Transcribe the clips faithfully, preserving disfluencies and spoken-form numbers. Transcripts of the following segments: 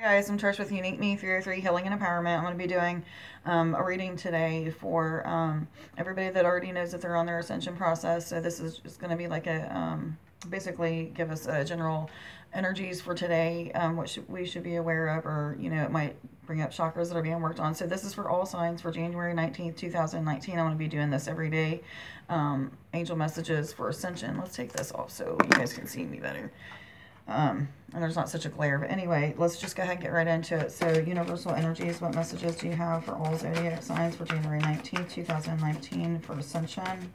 Hey guys, I'm Trish with Unique Me three oh three Healing and Empowerment. I'm going to be doing um, a reading today for um, everybody that already knows that they're on their ascension process. So this is just going to be like a, um, basically give us a general energies for today, um, what should, we should be aware of, or, you know, it might bring up chakras that are being worked on. So this is for all signs for January nineteenth, two thousand nineteen. I'm going to be doing this every day. Um, angel messages for ascension. Let's take this off so you guys can see me better. Um, and there's not such a glare, but anyway, let's just go ahead and get right into it. So, universal energies, what messages do you have for all zodiac signs for January nineteenth, two thousand nineteen for Ascension?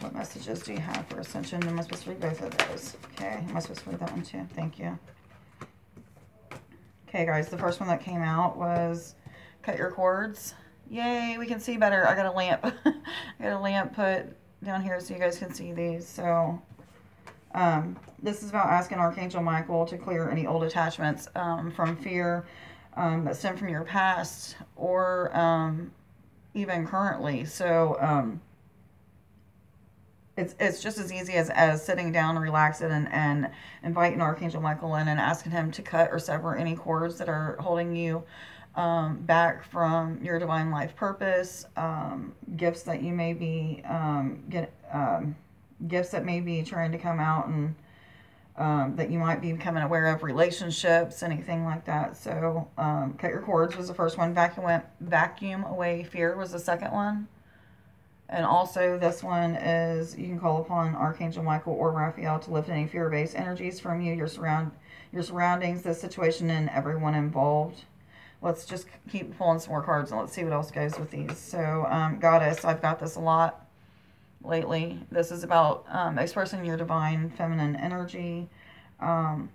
What messages do you have for Ascension? Am I supposed to read both of those? Okay, am I supposed to read that one too? Thank you. Okay, guys, the first one that came out was cut your cords. Yay, we can see better. I got a lamp. I got a lamp put down here so you guys can see these. So, Um, this is about asking Archangel Michael to clear any old attachments um, from fear um, that stem from your past or um, even currently. So um, it's, it's just as easy as, as sitting down and relaxing and, and inviting Archangel Michael in and asking him to cut or sever any cords that are holding you um, back from your divine life purpose, um, gifts that you may be um, get. Um, gifts that may be trying to come out and um, that you might be becoming aware of, relationships, anything like that. So um, cut your cords was the first one. Vacuum, vacuum away fear was the second one. And also this one is you can call upon Archangel Michael or Raphael to lift any fear-based energies from you, your, surround, your surroundings, the situation, and everyone involved. Let's just keep pulling some more cards and let's see what else goes with these. So um, Goddess, I've got this a lot lately. This is about um, expressing your divine feminine energy, um,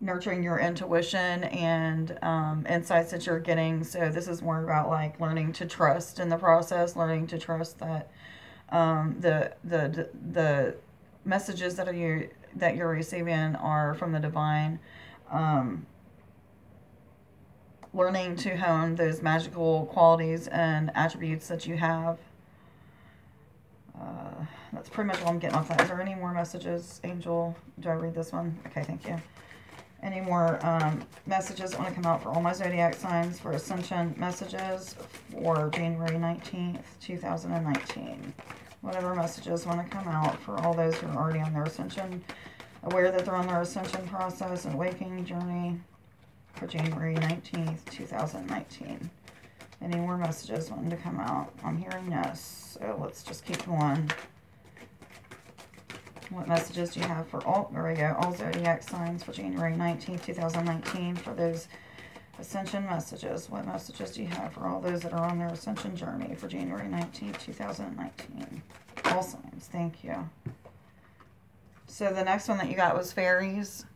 nurturing your intuition and um, insights that you're getting. So this is more about like learning to trust in the process, learning to trust that um, the the the messages that are you that you're receiving are from the divine. Um, learning to hone those magical qualities and attributes that you have. Uh, that's pretty much all I'm getting off that. Is there any more messages, Angel? Do I read this one? Okay, thank you. Any more um, messages that want to come out for all my zodiac signs for Ascension messages for January nineteenth, two thousand nineteen? Whatever messages want to come out for all those who are already on their Ascension, aware that they're on their Ascension process and waking journey for January nineteenth, two thousand nineteen. Any more messages wanting to come out? I'm hearing yes. So let's just keep going. What messages do you have for all? There we go. All zodiac signs for January nineteenth, two thousand nineteen for those Ascension messages. What messages do you have for all those that are on their Ascension journey for January nineteenth, two thousand nineteen? All signs. Thank you. So the next one that you got was fairies.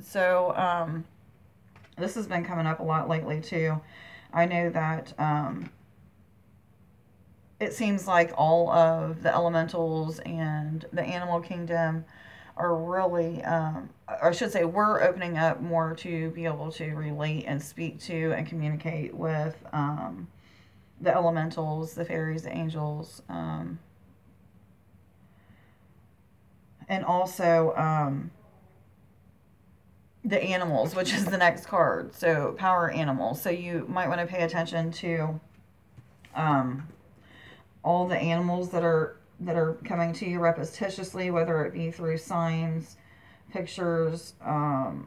So, um... this has been coming up a lot lately, too. I know that um, it seems like all of the elementals and the animal kingdom are really, um, or I should say, we're opening up more to be able to relate and speak to and communicate with um, the elementals, the fairies, the angels, um, and also... Um, the animals, which is the next card. So power animals. So you might want to pay attention to um, all the animals that are that are coming to you repetitiously, whether it be through signs, pictures, um,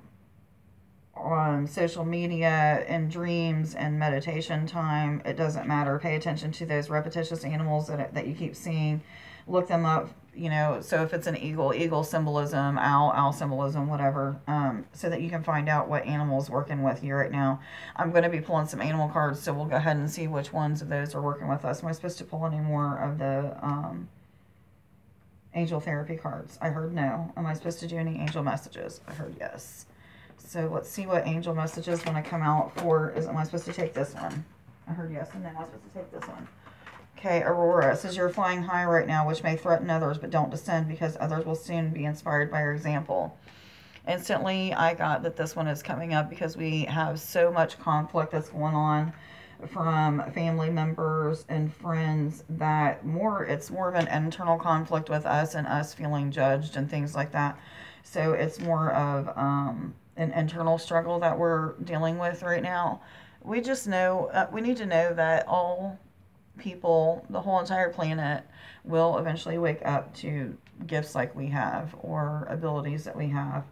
on social media, and dreams and meditation time. It doesn't matter. Pay attention to those repetitious animals that, that you keep seeing. Look them up. You know, so if it's an eagle, eagle symbolism, owl, owl symbolism, whatever, um, so that you can find out what animal's working with you right now. I'm going to be pulling some animal cards, so we'll go ahead and see which ones of those are working with us. Am I supposed to pull any more of the um, angel therapy cards? I heard no. Am I supposed to do any angel messages? I heard yes. So let's see what angel messages want to come out for. Is, am I supposed to take this one? I heard yes, and then I'm supposed to take this one. Okay, Aurora, it says you're flying high right now, which may threaten others, but don't descend because others will soon be inspired by your example. Instantly, I got that this one is coming up because we have so much conflict that's going on from family members and friends that more it's more of an internal conflict with us and us feeling judged and things like that. So it's more of um, an internal struggle that we're dealing with right now. We just know, uh, we need to know that all people, the whole entire planet, will eventually wake up to gifts like we have or abilities that we have.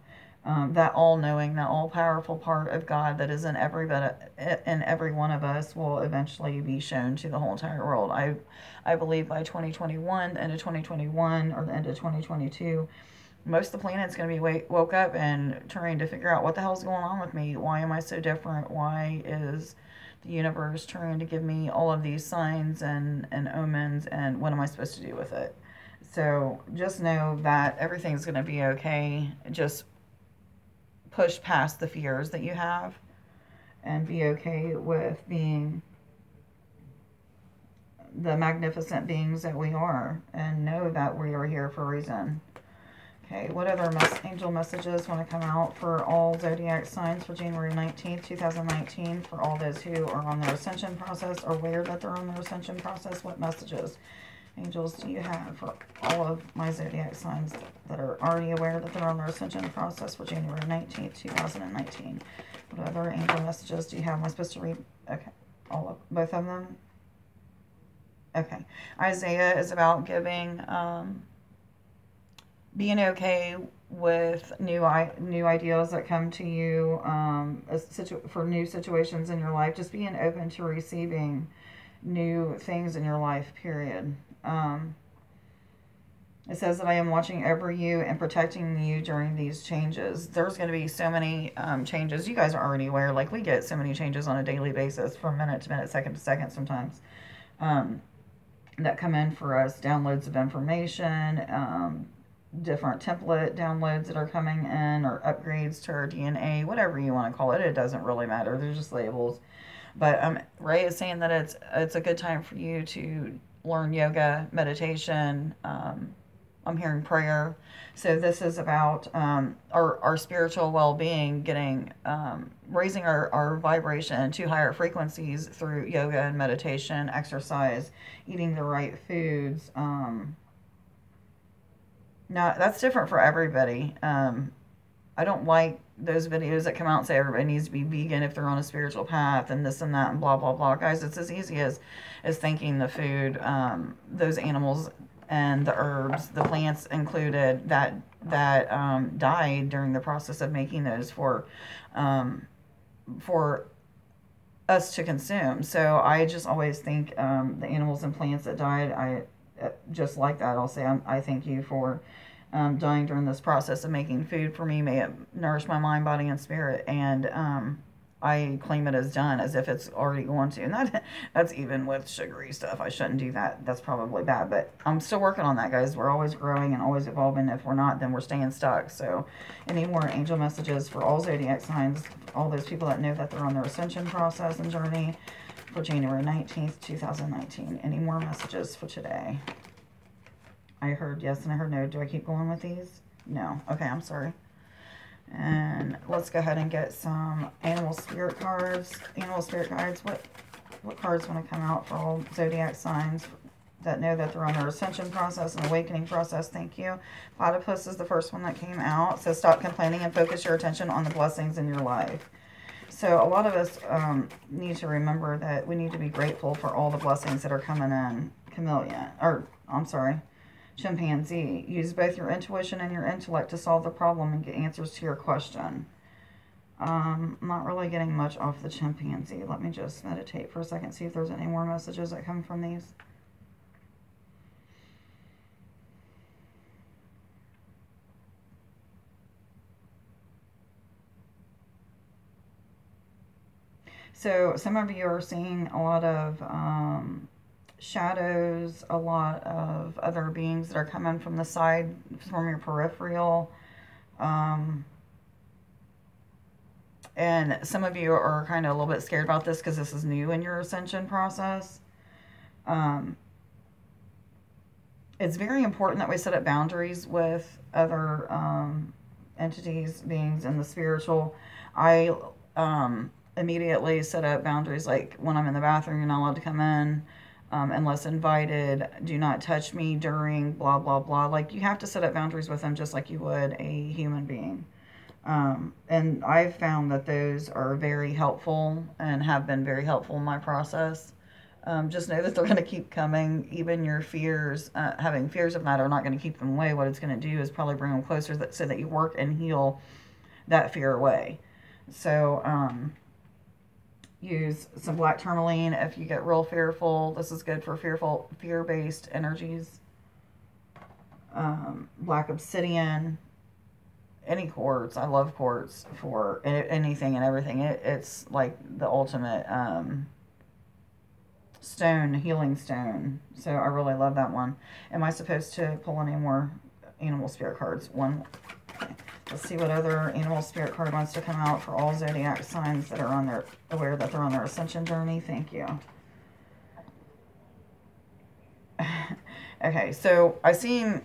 Um, that all-knowing, that all-powerful part of God that is in every in every one of us will eventually be shown to the whole entire world. I, I believe by twenty twenty-one, the end of twenty twenty-one, or the end of twenty twenty-two, most of the planet's going to be wake, woke up and trying to figure out what the hell's going on with me. Why am I so different? Why is the universe trying to give me all of these signs and, and omens, and what am I supposed to do with it? So just know that everything's going to be okay. Just push past the fears that you have and be okay with being the magnificent beings that we are, and know that we are here for a reason. Okay, what other mes angel messages want to come out for all zodiac signs for January nineteenth, two thousand nineteen, for all those who are on their ascension process or aware that they're on their ascension process? What messages, angels, do you have for all of my zodiac signs that are already aware that they're on their ascension process for January nineteenth, two thousand nineteen? What other angel messages do you have? Am I supposed to read? Okay, all of both of them. Okay, Isaiah is about giving, um, being okay with new new ideas that come to you, um, a situ for new situations in your life. Just being open to receiving new things in your life. Period. Um, it says that I am watching over you and protecting you during these changes. There's going to be so many um, changes. You guys are already aware. Like, we get so many changes on a daily basis, from minute to minute, second to second sometimes, um, that come in for us. Downloads of information, um, different template downloads that are coming in, or upgrades to our D N A, whatever you want to call it. It doesn't really matter. They're just labels. But um, Ray is saying that it's, it's a good time for you to learn yoga, meditation. Um, I'm hearing prayer. So this is about um, our, our spiritual well-being, getting um, raising our, our vibration to higher frequencies through yoga and meditation, exercise, eating the right foods. Um, now, that's different for everybody. Um, I don't like those videos that come out and say everybody needs to be vegan if they're on a spiritual path and this and that and blah, blah, blah. Guys, it's as easy as, as thanking the food, um, those animals and the herbs, the plants included, that that um, died during the process of making those for, um, for us to consume. So I just always thank um, the animals and plants that died. I just like that. I'll say I'm, I thank you for Um, dying during this process of making food for me. May it nourish my mind, body, and spirit. And um, I claim it as done, as if it's already going to. And that, that's even with sugary stuff. I shouldn't do that. That's probably bad. But I'm still working on that, guys. We're always growing and always evolving. If we're not, then we're staying stuck. So any more angel messages for all zodiac signs, all those people that know that they're on their ascension process and journey for January nineteenth, two thousand nineteen? Any more messages for today? I heard yes and I heard no. Do I keep going with these? No. Okay, I'm sorry. And let's go ahead and get some animal spirit cards. Animal spirit guides, what, what cards want to come out for all zodiac signs that know that they're on their ascension process and awakening process? Thank you. Platypus is the first one that came out. So stop complaining and focus your attention on the blessings in your life. So a lot of us um, need to remember that we need to be grateful for all the blessings that are coming in. Chameleon, or I'm sorry. Chimpanzee, use both your intuition and your intellect to solve the problem and get answers to your question. Um, I'm not really getting much off the chimpanzee. Let me just meditate for a second, see if there's any more messages that come from these. So some of you are seeing a lot of um, shadows, a lot of other beings that are coming from the side, from your peripheral, um, and some of you are kind of a little bit scared about this because this is new in your ascension process. Um, it's very important that we set up boundaries with other um, entities, beings in the spiritual. I um, immediately set up boundaries, like when I'm in the bathroom, you're not allowed to come in. um, unless invited, do not touch me during blah, blah, blah. Like, you have to set up boundaries with them just like you would a human being. Um, and I've found that those are very helpful and have been very helpful in my process. Um, just know that they're going to keep coming. Even your fears, uh, having fears of that are not going to keep them away. What it's going to do is probably bring them closer that, so that you work and heal that fear away. So um, use some black tourmaline if you get real fearful. This is good for fearful, fear-based energies. Um, black obsidian. Any quartz. I love quartz for anything and everything. It, it's like the ultimate um, stone, healing stone. So I really love that one. Am I supposed to pull any more animal spirit cards? One. Okay. Let's see what other animal spirit card wants to come out for all zodiac signs that are on their, aware that they're on their ascension journey. Thank you. Okay, so I seen...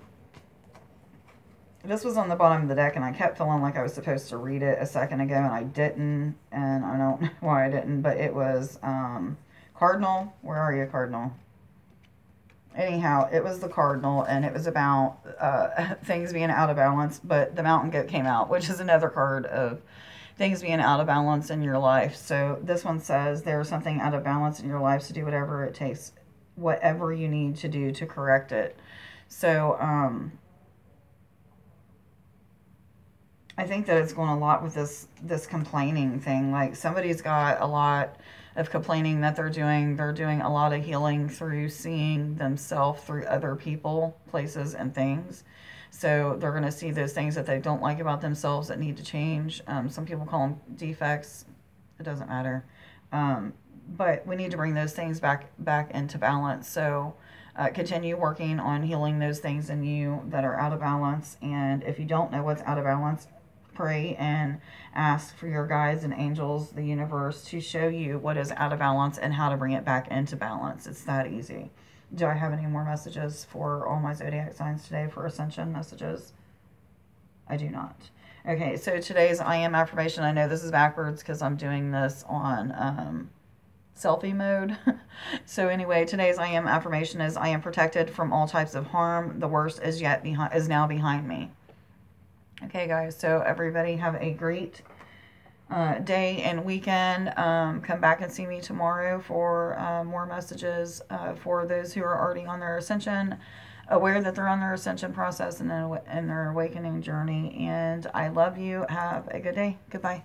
This was on the bottom of the deck, and I kept feeling like I was supposed to read it a second ago, and I didn't, and I don't know why I didn't, but it was um, Cardinal. Where are you, Cardinal? Anyhow, it was the Cardinal, and it was about uh, things being out of balance, but the Mountain Goat came out, which is another card of things being out of balance in your life. So this one says there is something out of balance in your life, so do whatever it takes, whatever you need to do to correct it. So, um... I think that it's going a lot with this this complaining thing. Like, somebody's got a lot of complaining that they're doing. They're doing a lot of healing through seeing themselves through other people, places, and things. So they're going to see those things that they don't like about themselves that need to change. Um, some people call them defects. It doesn't matter. Um, but we need to bring those things back, back into balance. So... Uh, continue working on healing those things in you that are out of balance. And if you don't know what's out of balance, pray and ask for your guides and angels, the universe, to show you what is out of balance and how to bring it back into balance. It's that easy. Do I have any more messages for all my zodiac signs today for ascension messages? I do not. Okay, so today's I am affirmation. I know this is backwards because I'm doing this on... Um, selfie mode. So anyway, today's I am affirmation is I am protected from all types of harm. The worst is yet behind is now behind me. Okay, guys, so everybody have a great uh, day and weekend. Um, come back and see me tomorrow for uh, more messages uh, for those who are already on their ascension, aware that they're on their ascension process and in their awakening journey. And I love you. Have a good day. Goodbye.